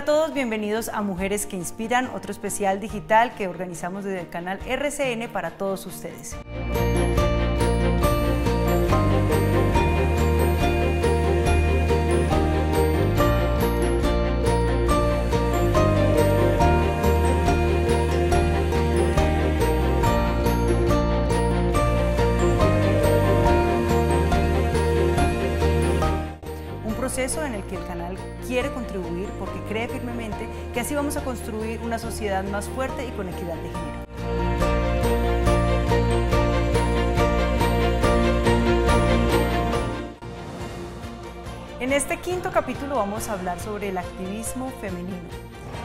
Hola a todos, bienvenidos a Mujeres que Inspiran, otro especial digital que organizamos desde el canal RCN para todos ustedes. En el que el canal quiere contribuir porque cree firmemente que así vamos a construir una sociedad más fuerte y con equidad de género. En este quinto capítulo vamos a hablar sobre el activismo femenino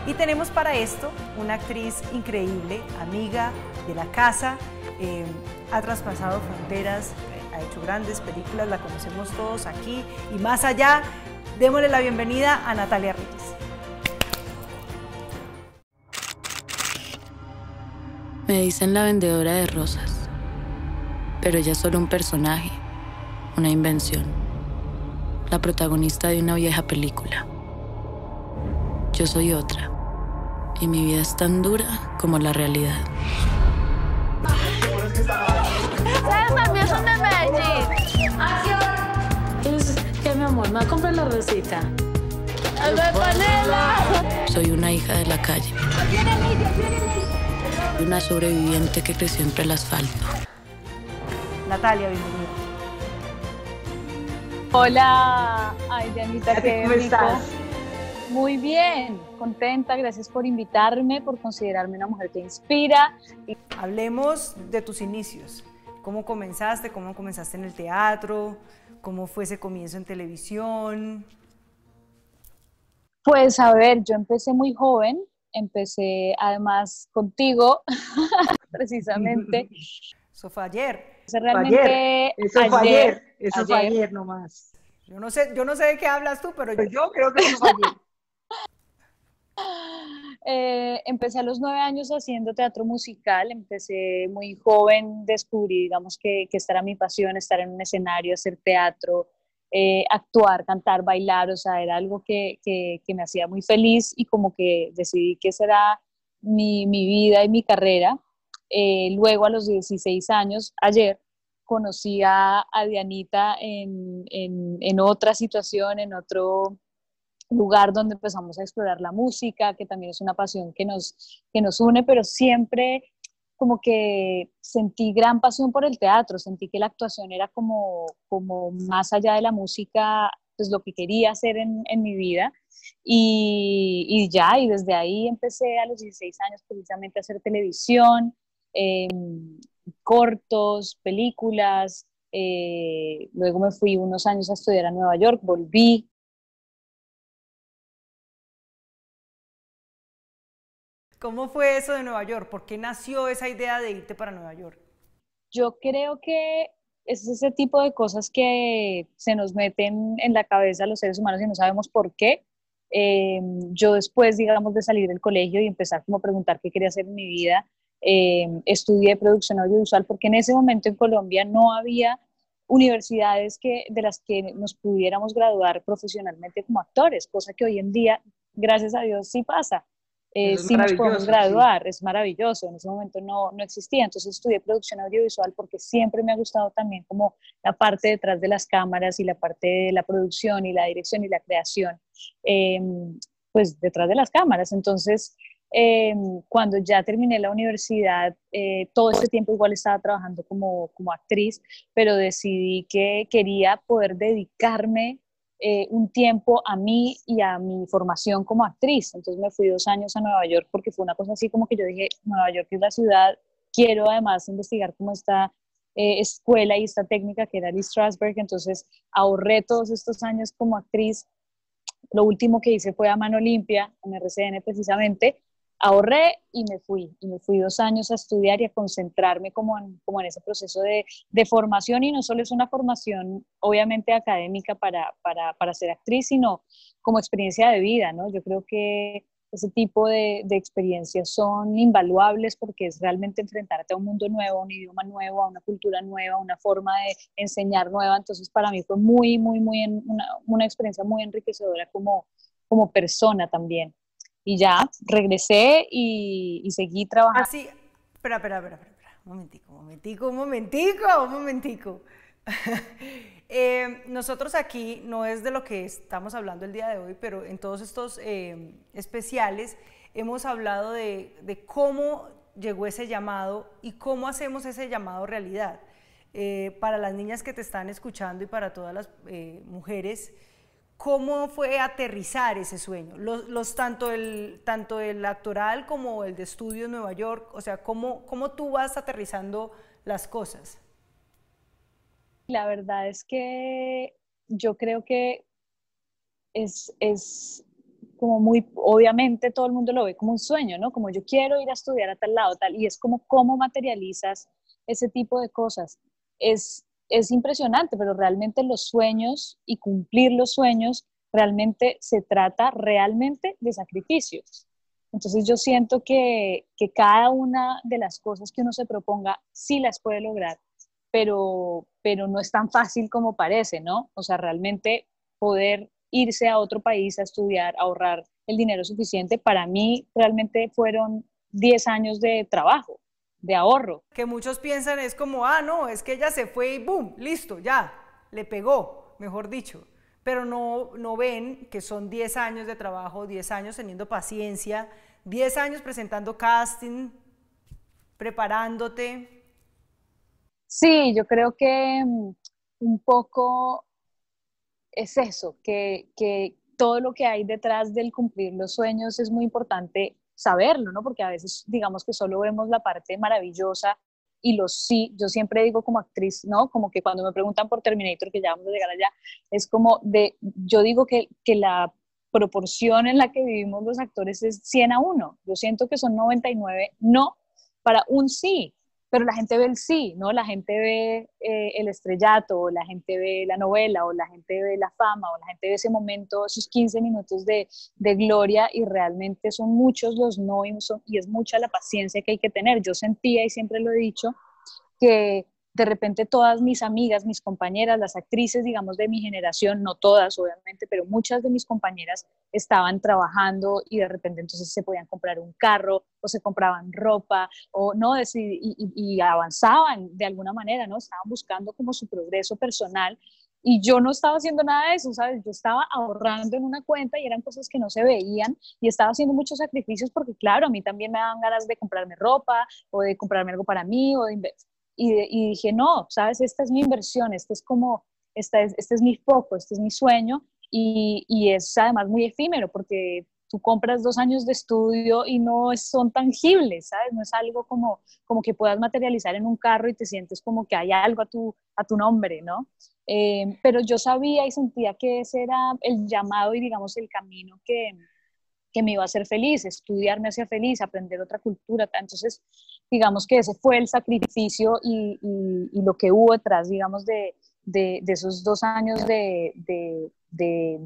y tenemos para esto una actriz increíble, amiga de la casa, ha traspasado fronteras, ha hecho grandes películas, la conocemos todos aquí y más allá. Démosle la bienvenida a Natalia Ríos. Me dicen la vendedora de rosas, pero ella es solo un personaje, una invención, la protagonista de una vieja película. Yo soy otra, y mi vida es tan dura como la realidad. César, mi son de Medellín. ¡Acción! ¿Qué, mi amor? ¿Me va a comprar la rosita? ¡Al de panela! Soy una hija de la calle. Una sobreviviente que creció entre el asfalto. Natalia, bienvenida. Hola. Ay, Dianita, qué rico. ¿Cómo estás? Muy bien, contenta, gracias por invitarme, por considerarme una mujer que inspira. Hablemos de tus inicios. ¿Cómo comenzaste en el teatro? ¿Cómo fue ese comienzo en televisión? Pues a ver, yo empecé muy joven, empecé además contigo, precisamente. Eso fue ayer. Eso fue ayer nomás. Yo no sé de qué hablas tú, pero yo creo que eso fue ayer. Empecé a los 9 años haciendo teatro musical, empecé muy joven, descubrí, digamos, que esta era mi pasión, estar en un escenario, hacer teatro, actuar, cantar, bailar, o sea, era algo que me hacía muy feliz y como que decidí que esa era mi vida y mi carrera. Luego a los 16 años, ayer, conocí a Dianita en otra situación, en otro lugar donde empezamos a explorar la música, que también es una pasión que nos une, pero siempre como que sentí gran pasión por el teatro, sentí que la actuación era como más allá de la música, pues lo que quería hacer en mi vida, y desde ahí empecé a los 16 años precisamente a hacer televisión, cortos, películas, luego me fui unos años a estudiar a Nueva York, volví. ¿Cómo fue eso de Nueva York? ¿Por qué nació esa idea de irte para Nueva York? Yo creo que es ese tipo de cosas que se nos meten en la cabeza los seres humanos y no sabemos por qué. Yo después, digamos, de salir del colegio y empezar como a preguntar qué quería hacer en mi vida, estudié producción audiovisual porque en ese momento en Colombia no había universidades de las que nos pudiéramos graduar profesionalmente como actores, cosa que hoy en día, gracias a Dios, sí pasa. Sí nos podemos graduar, sí. Es maravilloso, en ese momento no existía, entonces estudié producción audiovisual porque siempre me ha gustado también como la parte detrás de las cámaras y la parte de la producción y la dirección y la creación, pues detrás de las cámaras, entonces cuando ya terminé la universidad, todo este tiempo igual estaba trabajando como actriz, pero decidí que quería poder dedicarme un tiempo a mí y a mi formación como actriz, entonces me fui 2 años a Nueva York porque fue una cosa así como que yo dije, Nueva York es la ciudad, quiero además investigar cómo esta escuela y esta técnica que era Lee Strasberg, entonces ahorré todos estos años como actriz, lo último que hice fue a mano limpia, en RCN precisamente, ahorré y me fui 2 años a estudiar y a concentrarme como en ese proceso de formación, y no solo es una formación obviamente académica para ser actriz, sino como experiencia de vida, ¿no? Yo creo que ese tipo de experiencias son invaluables porque es realmente enfrentarte a un mundo nuevo, a un idioma nuevo, a una cultura nueva, a una forma de enseñar nueva, entonces para mí fue muy, muy, muy una experiencia muy enriquecedora como persona también. y ya, regresé y seguí trabajando. Así, espera, un momentico. Nosotros aquí, no es de lo que estamos hablando el día de hoy, pero en todos estos especiales hemos hablado de cómo llegó ese llamado y cómo hacemos ese llamado realidad. Para las niñas que te están escuchando y para todas las mujeres, ¿cómo fue aterrizar ese sueño? Tanto el actoral como el de estudio en Nueva York, o sea, ¿cómo tú vas aterrizando las cosas? La verdad es que yo creo que es como muy, obviamente todo el mundo lo ve como un sueño, ¿no? Como yo quiero ir a estudiar a tal lado, tal, y es como cómo materializas ese tipo de cosas. Es impresionante, pero realmente los sueños y cumplir los sueños realmente se trata de sacrificios. Entonces yo siento que cada una de las cosas que uno se proponga sí las puede lograr, pero no es tan fácil como parece, ¿no? O sea, realmente poder irse a otro país a estudiar, ahorrar el dinero suficiente, para mí realmente fueron 10 años de trabajo, de ahorro. Que muchos piensan es como, ah, no, es que ella se fue y boom, listo, ya, le pegó, mejor dicho. Pero no ven que son 10 años de trabajo, 10 años teniendo paciencia, 10 años presentando casting, preparándote. Sí, yo creo que un poco es eso, que todo lo que hay detrás del cumplir los sueños es muy importante saberlo, ¿no? Porque a veces digamos que solo vemos la parte maravillosa y los sí. Yo siempre digo como actriz, ¿no? Como que cuando me preguntan por Terminator, que ya vamos a llegar allá, es como yo digo que la proporción en la que vivimos los actores es 100 a 1. Yo siento que son 99 no para un sí. Pero la gente ve el sí, ¿no? La gente ve el estrellato, o la gente ve la novela, o la gente ve la fama, o la gente ve ese momento, esos 15 minutos de gloria, y realmente son muchos los no, y es mucha la paciencia que hay que tener. Yo sentía, y siempre lo he dicho, que de repente todas mis amigas, mis compañeras, las actrices, digamos, de mi generación, no todas, obviamente, pero muchas de mis compañeras estaban trabajando y de repente entonces se podían comprar un carro, o se compraban ropa, o no, y avanzaban de alguna manera, ¿no? Estaban buscando como su progreso personal, y yo no estaba haciendo nada de eso, ¿sabes? Yo estaba ahorrando en una cuenta y eran cosas que no se veían, y estaba haciendo muchos sacrificios porque, claro, a mí también me daban ganas de comprarme ropa, o de comprarme algo para mí, o de invertir. Y dije, no, ¿sabes? Esta es mi inversión, este es mi foco, este es mi sueño, y es además muy efímero porque tú compras 2 años de estudio y son tangibles, ¿sabes? No es algo como que puedas materializar en un carro y te sientes como que hay algo a tu nombre, ¿no? Pero yo sabía y sentía que ese era el llamado y, digamos, el camino que me iba a hacer feliz, estudiar me hacía feliz, aprender otra cultura. Entonces, digamos que ese fue el sacrificio y lo que hubo detrás, digamos, de esos 2 años de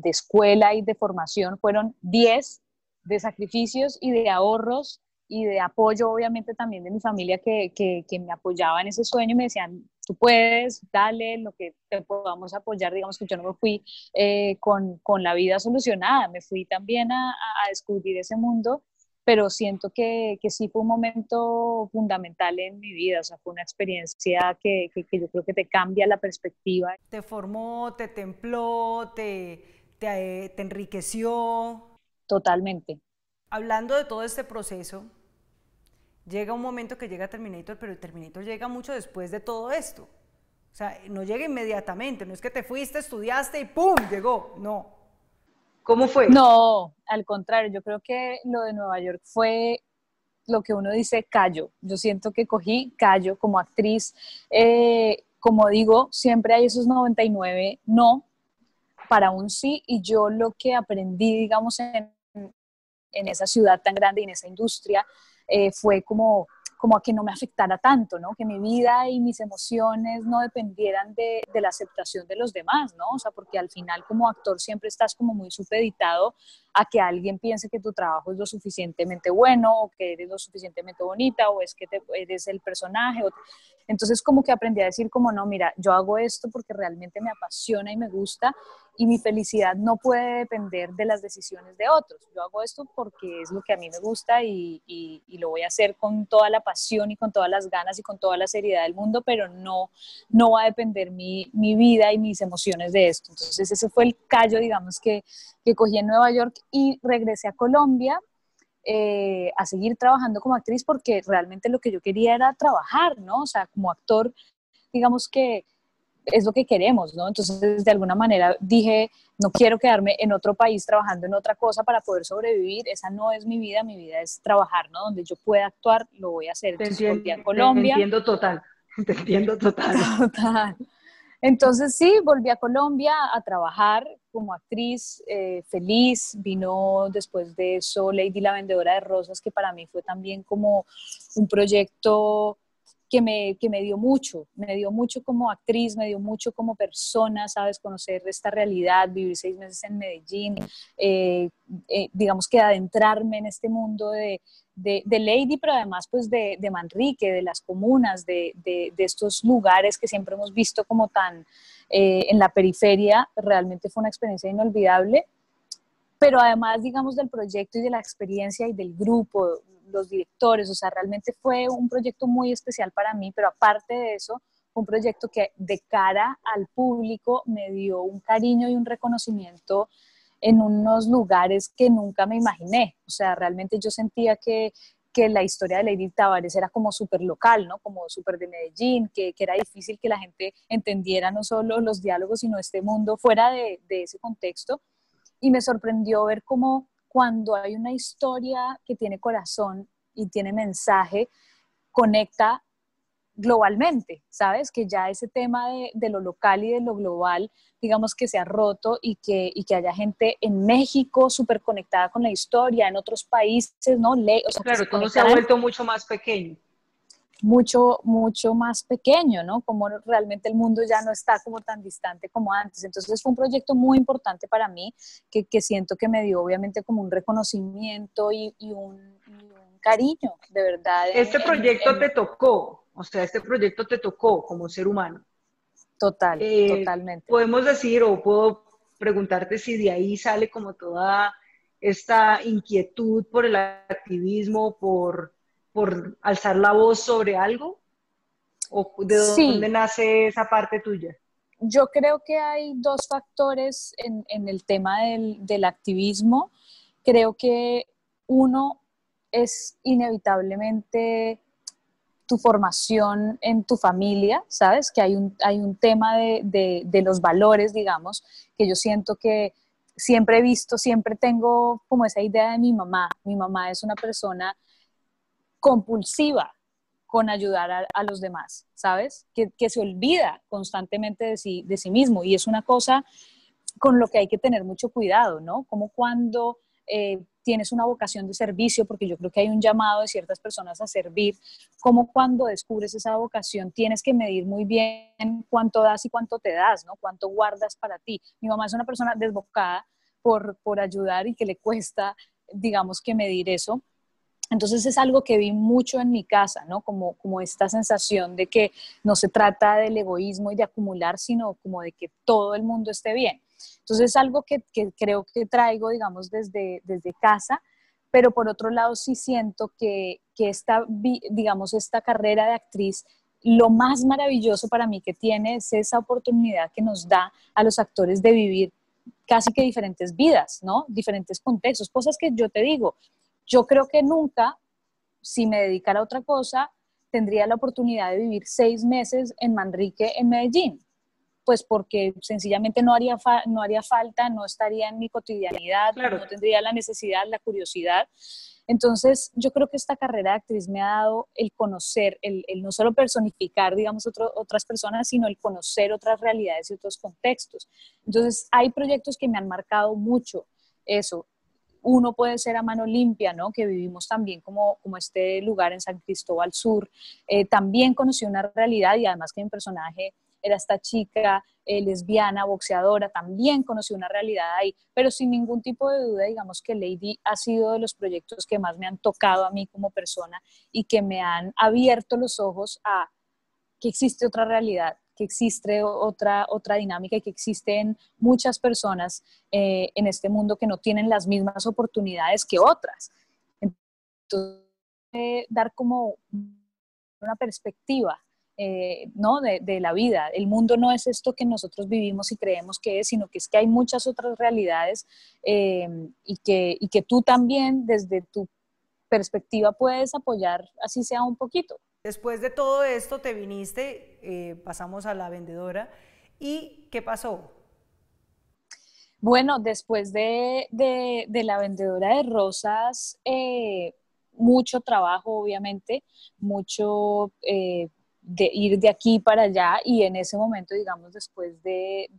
escuela y de formación. Fueron 10 de sacrificios y de ahorros y de apoyo, obviamente, también de mi familia que me apoyaba en ese sueño y me decían, tú puedes, dale, lo que te podamos apoyar. Digamos que yo no me fui con la vida solucionada, me fui también a descubrir ese mundo, pero siento que sí fue un momento fundamental en mi vida, o sea, fue una experiencia que yo creo que te cambia la perspectiva. Te formó, te templó, te enriqueció. Totalmente. Hablando de todo este proceso, llega un momento que llega Terminator, pero el Terminator llega mucho después de todo esto. O sea, no llega inmediatamente, no es que te fuiste, estudiaste y ¡pum! Llegó, no. ¿Cómo fue? No, al contrario, yo creo que lo de Nueva York fue lo que uno dice callo. Yo siento que cogí callo como actriz. Como digo, siempre hay esos 99 no para un sí, y yo lo que aprendí, digamos, en esa ciudad tan grande y en esa industria, fue como a que no me afectara tanto, ¿no? Que mi vida y mis emociones no dependieran de la aceptación de los demás, ¿no? O sea, porque al final como actor siempre estás como muy supeditado a que alguien piense que tu trabajo es lo suficientemente bueno, o que eres lo suficientemente bonita, o es que eres el personaje. Entonces como que aprendí a decir como, no, mira, yo hago esto porque realmente me apasiona y me gusta, y mi felicidad no puede depender de las decisiones de otros. Yo hago esto porque es lo que a mí me gusta y lo voy a hacer con toda la pasión y con todas las ganas y con toda la seriedad del mundo, pero no va a depender mi vida y mis emociones de esto. Entonces ese fue el callo, digamos, que cogí en Nueva York y regresé a Colombia a seguir trabajando como actriz, porque realmente lo que yo quería era trabajar, ¿no? O sea, como actor, digamos que es lo que queremos, ¿no? Entonces, de alguna manera dije, no quiero quedarme en otro país trabajando en otra cosa para poder sobrevivir, esa no es mi vida es trabajar, ¿no? Donde yo pueda actuar, lo voy a hacer. Entonces, volví a Colombia. Te entiendo total. Entonces, sí, volví a Colombia a trabajar como actriz, feliz. Vino después de eso Lady la Vendedora de Rosas, que para mí fue también como un proyecto que me dio mucho, como actriz, me dio mucho como persona, ¿sabes? Conocer esta realidad, vivir 6 meses en Medellín, digamos que adentrarme en este mundo de Lady, pero además pues de Manrique, de las comunas, de estos lugares que siempre hemos visto como tan en la periferia. Realmente fue una experiencia inolvidable, pero además, digamos, del proyecto y de la experiencia y del grupo, los directores, o sea, realmente fue un proyecto muy especial para mí, pero aparte de eso, un proyecto que de cara al público me dio un cariño y un reconocimiento en unos lugares que nunca me imaginé. O sea, realmente yo sentía que la historia de Lady Tavares era como súper local, ¿no? Como súper de Medellín, que era difícil que la gente entendiera no solo los diálogos, sino este mundo fuera de ese contexto. Y me sorprendió ver cómo cuando hay una historia que tiene corazón y tiene mensaje, conecta globalmente, ¿sabes? Que ya ese tema de lo local y de lo global, digamos que se ha roto, y que haya gente en México súper conectada con la historia, en otros países, ¿no? O sea, claro, todo se ha vuelto mucho más pequeño. Mucho más pequeño, ¿no? Como realmente el mundo ya no está como tan distante como antes. Entonces fue un proyecto muy importante para mí, que siento que me dio obviamente como un reconocimiento y un cariño, de verdad. Este proyecto te tocó, o sea, este proyecto te tocó como ser humano. Total, totalmente. Podemos decir, o puedo preguntarte si de ahí sale como toda esta inquietud por el activismo, por alzar la voz sobre algo? ¿O de dónde nace esa parte tuya? Yo creo que hay 2 factores en el tema del activismo. Creo que uno es inevitablemente tu formación en tu familia, ¿sabes? Que hay un tema de los valores, digamos, que yo siento que siempre he visto, siempre tengo como esa idea de mi mamá. Mi mamá es una persona compulsiva con ayudar a los demás, ¿sabes? Que se olvida constantemente de sí mismo, y es una cosa con lo que hay que tener mucho cuidado, ¿no? Como cuando tienes una vocación de servicio, porque yo creo que hay un llamado de ciertas personas a servir, como cuando descubres esa vocación tienes que medir muy bien cuánto das y cuánto te das, ¿no? Cuánto guardas para ti. Mi mamá es una persona desbocada por ayudar y que le cuesta, digamos, que medir eso. Entonces es algo que vi mucho en mi casa, ¿no? Como esta sensación de que no se trata del egoísmo y de acumular, sino como de que todo el mundo esté bien. Entonces es algo que creo que traigo, digamos, desde casa, pero por otro lado sí siento que esta carrera de actriz, lo más maravilloso para mí que tiene es esa oportunidad que nos da a los actores de vivir casi que diferentes vidas, ¿no? Diferentes contextos, cosas que yo te digo, yo creo que nunca, si me dedicara a otra cosa, tendría la oportunidad de vivir 6 meses en Manrique, en Medellín. Pues porque sencillamente no haría falta, no estaría en mi cotidianidad, claro. No tendría la necesidad, la curiosidad. Entonces, yo creo que esta carrera de actriz me ha dado el conocer, el no solo personificar, digamos, otras personas, sino el conocer otras realidades y otros contextos. Entonces, hay proyectos que me han marcado mucho eso. Uno puede ser A Mano Limpia, ¿no? Que vivimos también como este lugar en San Cristóbal Sur. También conocí una realidad, y además que mi personaje era esta chica lesbiana, boxeadora, también conocí una realidad ahí. Pero sin ningún tipo de duda, digamos que Lady ha sido de los proyectos que más me han tocado a mí como persona y que me han abierto los ojos a que existe otra realidad, que existe otra dinámica y que existen muchas personas en este mundo que no tienen las mismas oportunidades que otras. Entonces, dar como una perspectiva ¿no? de la vida. El mundo no es esto que nosotros vivimos y creemos que es, sino que es que hay muchas otras realidades y que tú también desde tu perspectiva puedes apoyar, así sea un poquito. Después de todo esto te viniste, pasamos a la vendedora, ¿y qué pasó? Bueno, después de la vendedora de rosas, mucho trabajo, obviamente, mucho de ir de aquí para allá, y en ese momento, digamos, después de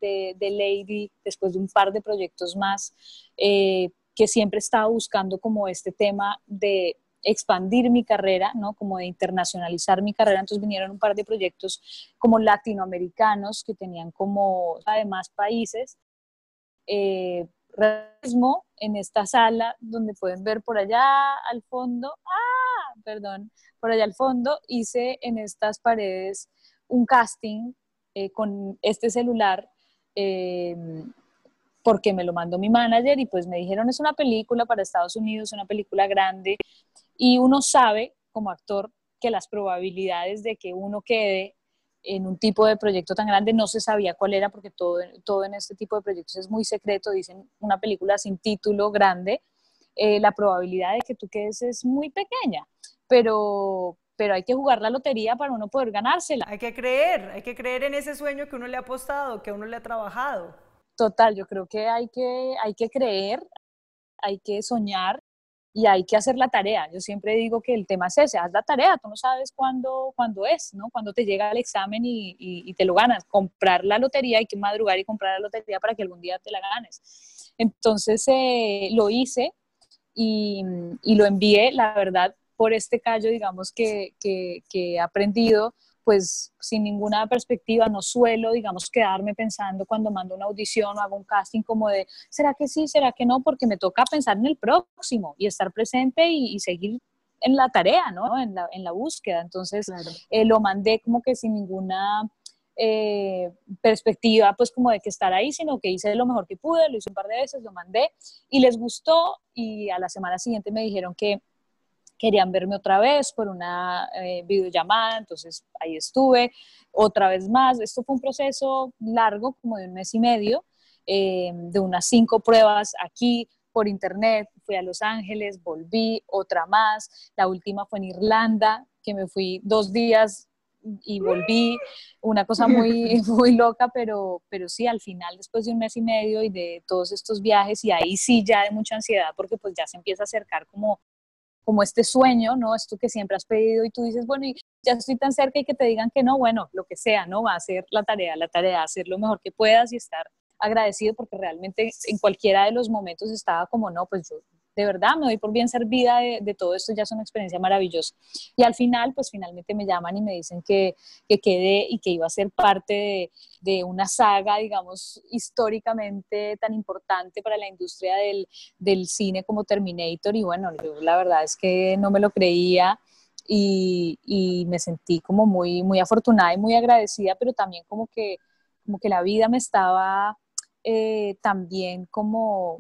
Lady, después de un par de proyectos más, que siempre estaba buscando como este tema de expandir mi carrera, ¿no? Como de internacionalizar mi carrera, entonces vinieron un par de proyectos como latinoamericanos que tenían como además países. En esta sala donde pueden ver por allá al fondo, por allá al fondo hice en estas paredes un casting con este celular porque me lo mandó mi manager y pues me dijeron es una película para Estados Unidos, una película grande y uno sabe como actor que las probabilidades de que uno quede en un tipo de proyecto tan grande, no se sabía cuál era porque todo en este tipo de proyectos es muy secreto, dicen una película sin título grande, la probabilidad de que tú quedes es muy pequeña, pero hay que jugar la lotería para uno poder ganársela. Hay que creer en ese sueño que uno le ha apostado, que uno le ha trabajado. Total, yo creo que hay que creer, hay que soñar, y hay que hacer la tarea. Yo siempre digo que el tema es ese, haz la tarea, tú no sabes cuándo es, ¿no? Cuándo te llega el examen y te lo ganas. Comprar la lotería, hay que madrugar y comprar la lotería para que algún día te la ganes. Entonces lo hice y lo envié, la verdad, por este callo, digamos, que he aprendido, pues sin ninguna perspectiva, no suelo, digamos, quedarme pensando cuando mando una audición o hago un casting como de, ¿será que sí? ¿Será que no? Porque me toca pensar en el próximo y estar presente y seguir en la tarea, ¿no? En la búsqueda. Entonces, claro. Lo mandé como que sin ninguna perspectiva, pues como de que estar ahí, sino que hice lo mejor que pude, lo hice un par de veces, lo mandé y les gustó y a la semana siguiente me dijeron que querían verme otra vez por una videollamada, entonces ahí estuve, otra vez más. Esto fue un proceso largo, como de un mes y medio, de unas 5 pruebas aquí por internet. Fui a Los Ángeles, volví, otra más. La última fue en Irlanda, que me fui 2 días y volví. Una cosa muy, muy loca, pero sí, al final, después de un mes y medio y de todos estos viajes, y ahí sí ya de mucha ansiedad, porque pues ya se empieza a acercar como este sueño, ¿no? Esto que siempre has pedido y tú dices, bueno, y ya estoy tan cerca y que te digan que no, bueno, lo que sea, ¿no? Va a ser la tarea, hacer lo mejor que puedas y estar agradecido porque realmente en cualquiera de los momentos estaba como, no, pues yo de verdad me doy por bien servida de todo esto, ya es una experiencia maravillosa. Y al final, pues finalmente me llaman y me dicen que quedé y que iba a ser parte de una saga, digamos, históricamente tan importante para la industria del cine como Terminator. Y bueno, yo la verdad es que no me lo creía y me sentí como muy, muy afortunada y muy agradecida, pero también como que la vida me estaba también como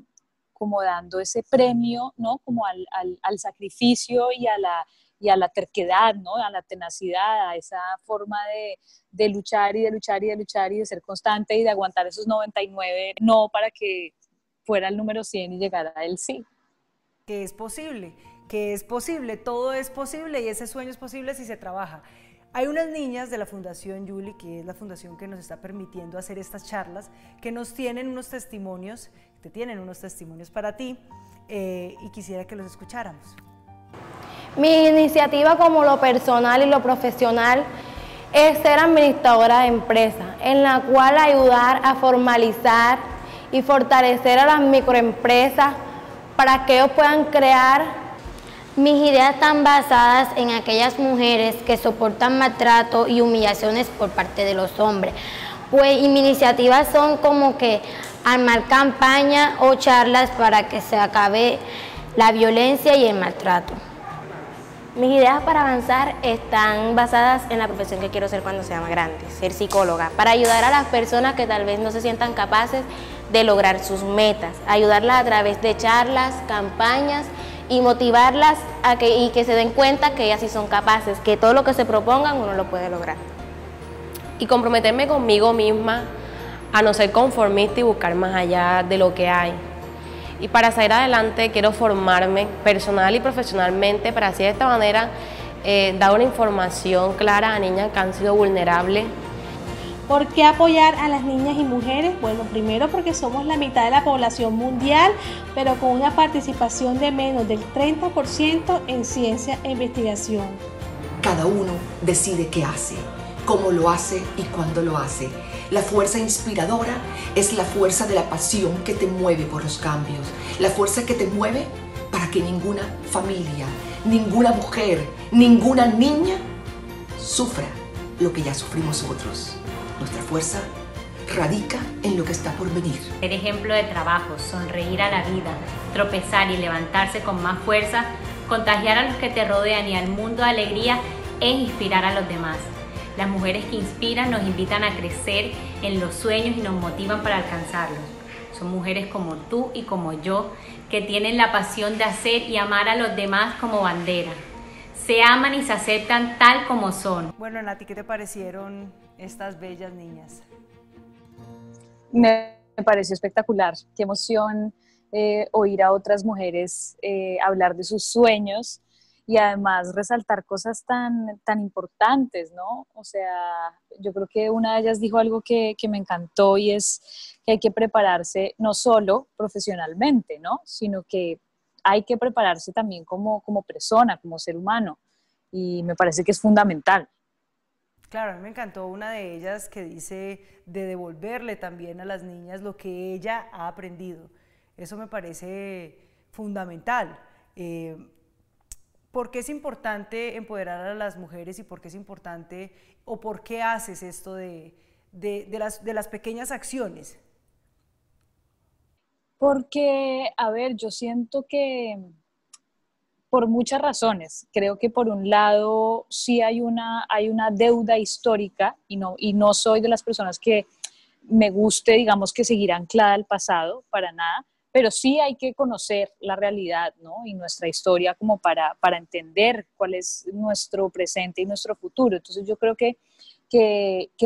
dando ese premio, ¿no? Como al sacrificio y a la terquedad, ¿no? A la tenacidad, a esa forma de luchar y de luchar y de luchar y de ser constante y de aguantar esos 99 no para que fuera el número 100 y llegara el sí. Que es posible, todo es posible y ese sueño es posible si se trabaja. Hay unas niñas de la Fundación Yuli, que es la fundación que nos está permitiendo hacer estas charlas, que nos tienen unos testimonios, te tienen unos testimonios para ti y quisiera que los escucháramos. Mi iniciativa como lo personal y lo profesional es ser administradora de empresa, en la cual ayudar a formalizar y fortalecer a las microempresas para que ellos puedan crear. Mis ideas están basadas en aquellas mujeres que soportan maltrato y humillaciones por parte de los hombres. Pues, y mis iniciativas son como que armar campañas o charlas para que se acabe la violencia y el maltrato. Mis ideas para avanzar están basadas en la profesión que quiero ser cuando sea más grande, ser psicóloga, para ayudar a las personas que tal vez no se sientan capaces de lograr sus metas, ayudarlas a través de charlas, campañas y motivarlas a que se den cuenta que ellas sí son capaces, que todo lo que se propongan uno lo puede lograr. Y comprometerme conmigo misma a no ser conformista y buscar más allá de lo que hay. Y para salir adelante quiero formarme personal y profesionalmente para así de esta manera dar una información clara a niñas que han sido vulnerables. ¿Por qué apoyar a las niñas y mujeres? Bueno, primero porque somos la mitad de la población mundial, pero con una participación de menos del 30% en ciencia e investigación. Cada uno decide qué hace, cómo lo hace y cuándo lo hace. La fuerza inspiradora es la fuerza de la pasión que te mueve por los cambios, la fuerza que te mueve para que ninguna familia, ninguna mujer, ninguna niña sufra lo que ya sufrimos otros. Nuestra fuerza radica en lo que está por venir. El ejemplo de trabajo, sonreír a la vida, tropezar y levantarse con más fuerza, contagiar a los que te rodean y al mundo de alegría es inspirar a los demás. Las mujeres que inspiran nos invitan a crecer en los sueños y nos motivan para alcanzarlos. Son mujeres como tú y como yo que tienen la pasión de hacer y amar a los demás como bandera. Se aman y se aceptan tal como son. Bueno, Nati, ¿qué te parecieron estas bellas niñas? Me pareció espectacular. Qué emoción oír a otras mujeres hablar de sus sueños. Y además resaltar cosas tan importantes, ¿no? O sea, yo creo que una de ellas dijo algo que me encantó y es que hay que prepararse no solo profesionalmente, ¿no? Sino que hay que prepararse también como persona, como ser humano. Y me parece que es fundamental. Claro, a mí me encantó una de ellas que dice de devolverle también a las niñas lo que ella ha aprendido. Eso me parece fundamental. ¿Por qué es importante empoderar a las mujeres y por qué es importante o por qué haces esto de las pequeñas acciones? Porque, a ver, yo siento que por muchas razones. Creo que por un lado sí hay una deuda histórica y no soy de las personas que me guste, digamos, que seguir anclada al pasado para nada. Pero sí hay que conocer la realidad, ¿no? Y nuestra historia como para entender cuál es nuestro presente y nuestro futuro. Entonces yo creo que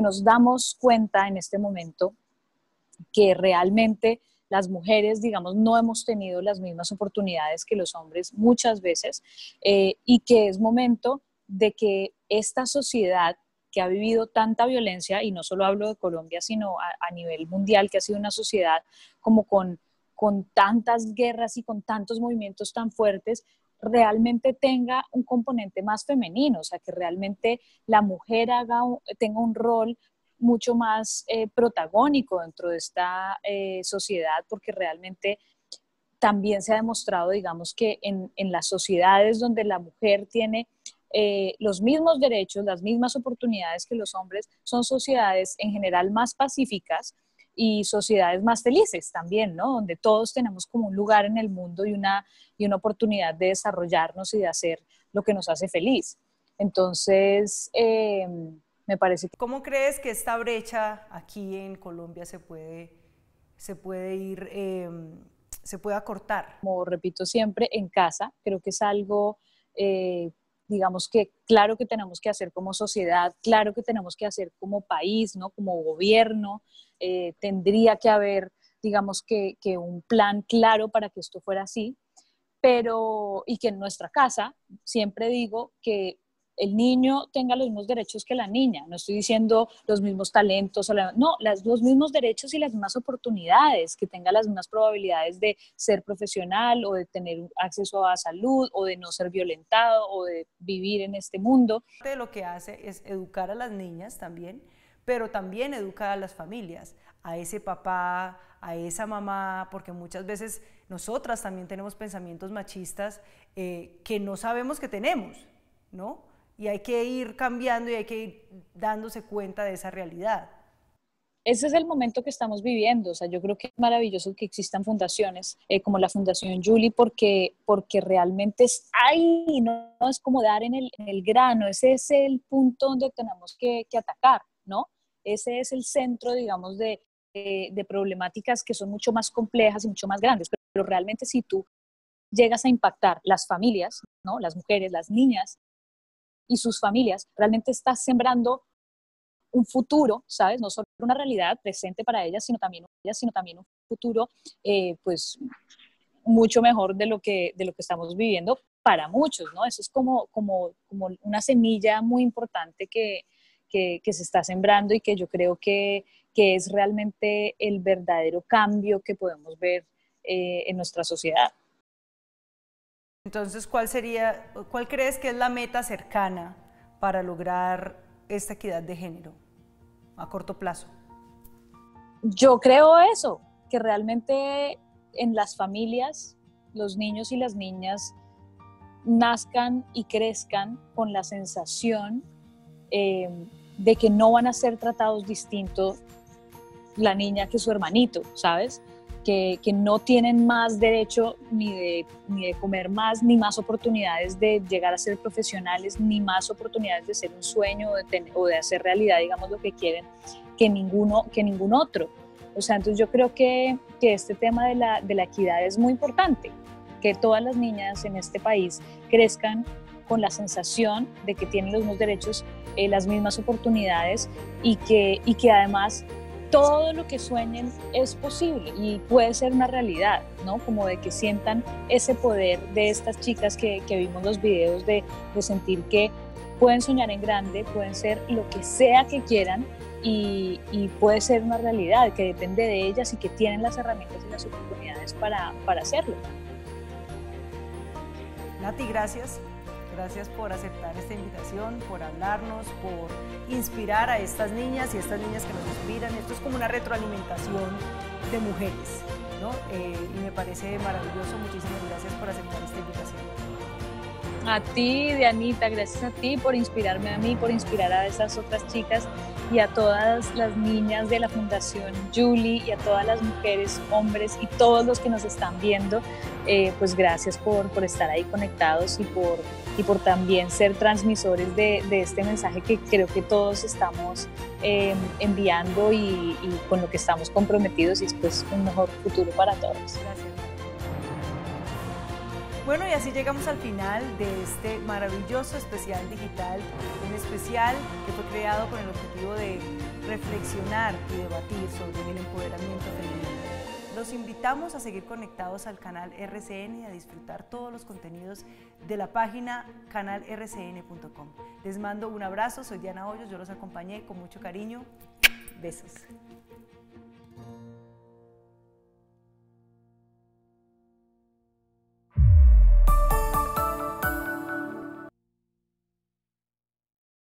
nos damos cuenta en este momento que realmente las mujeres, digamos, no hemos tenido las mismas oportunidades que los hombres muchas veces y que es momento de que esta sociedad que ha vivido tanta violencia, y no solo hablo de Colombia, sino a nivel mundial, que ha sido una sociedad como con tantas guerras y con tantos movimientos tan fuertes, realmente tenga un componente más femenino, o sea, que realmente la mujer tenga un rol mucho más protagónico dentro de esta sociedad, porque realmente también se ha demostrado, digamos, que en las sociedades donde la mujer tiene los mismos derechos, las mismas oportunidades que los hombres, son sociedades en general más pacíficas, y sociedades más felices también, ¿no? Donde todos tenemos como un lugar en el mundo y una oportunidad de desarrollarnos y de hacer lo que nos hace feliz. Entonces, me parece que... ¿Cómo crees que esta brecha aquí en Colombia se puede acortar? Como repito siempre, en casa, creo que es algo... digamos que claro que tenemos que hacer como sociedad, claro que tenemos que hacer como país, ¿no? Como gobierno, tendría que haber, digamos, que un plan claro para que esto fuera así, pero, y que en nuestra casa, siempre digo que el niño tenga los mismos derechos que la niña, no estoy diciendo los mismos talentos, no, los mismos derechos y las mismas oportunidades, que tenga las mismas probabilidades de ser profesional o de tener acceso a salud o de no ser violentado o de vivir en este mundo. Lo que hace es educar a las niñas también, pero también educar a las familias, a ese papá, a esa mamá, porque muchas veces nosotras también tenemos pensamientos machistas que no sabemos que tenemos, ¿no? Y hay que ir cambiando y hay que ir dándose cuenta de esa realidad. Ese es el momento que estamos viviendo. O sea, yo creo que es maravilloso que existan fundaciones como la Fundación Yuli, porque realmente es ahí, no es como dar en el grano. Ese es el punto donde tenemos que atacar, ¿no? Ese es el centro, digamos, de problemáticas que son mucho más complejas y mucho más grandes. Pero realmente si tú llegas a impactar las familias, ¿no? Las mujeres, las niñas y sus familias, realmente estás sembrando un futuro, ¿sabes? No solo una realidad presente para ellas, sino también un futuro, pues, mucho mejor de lo que estamos viviendo para muchos, ¿no? Eso es como una semilla muy importante que se está sembrando y que yo creo que es realmente el verdadero cambio que podemos ver en nuestra sociedad. Entonces, ¿cuál crees que es la meta cercana para lograr esta equidad de género a corto plazo? Yo creo eso, que realmente en las familias los niños y las niñas nazcan y crezcan con la sensación de que no van a ser tratados distinto la niña que su hermanito, ¿sabes? Que no tienen más derecho ni de comer más, ni más oportunidades de llegar a ser profesionales, ni más oportunidades de ser un sueño o de hacer realidad, digamos, lo que quieren, que ningún otro. O sea, entonces yo creo que este tema de la equidad es muy importante, que todas las niñas en este país crezcan con la sensación de que tienen los mismos derechos, las mismas oportunidades y que además todo lo que sueñen es posible y puede ser una realidad, ¿no? Como de que sientan ese poder de estas chicas que vimos los videos, de sentir que pueden soñar en grande, pueden ser lo que sea que quieran y puede ser una realidad que depende de ellas y que tienen las herramientas y las oportunidades para hacerlo. Nati, gracias. Gracias por aceptar esta invitación, por hablarnos, por inspirar a estas niñas y estas niñas que nos inspiran. Esto es como una retroalimentación de mujeres, ¿no? Y me parece maravilloso. Muchísimas gracias por aceptar esta invitación. A ti, Dianita, gracias a ti por inspirarme a mí, por inspirar a esas otras chicas y a todas las niñas de la Fundación Yuli y a todas las mujeres, hombres y todos los que nos están viendo. Pues gracias por estar ahí conectados y por también ser transmisores de este mensaje que creo que todos estamos enviando y con lo que estamos comprometidos, y pues un mejor futuro para todos. Gracias. Bueno, y así llegamos al final de este maravilloso especial digital, un especial que fue creado con el objetivo de reflexionar y debatir sobre el empoderamiento femenino. Los invitamos a seguir conectados al canal RCN y a disfrutar todos los contenidos de la página canalrcn.com. Les mando un abrazo, soy Diana Hoyos, yo los acompañé con mucho cariño. Besos.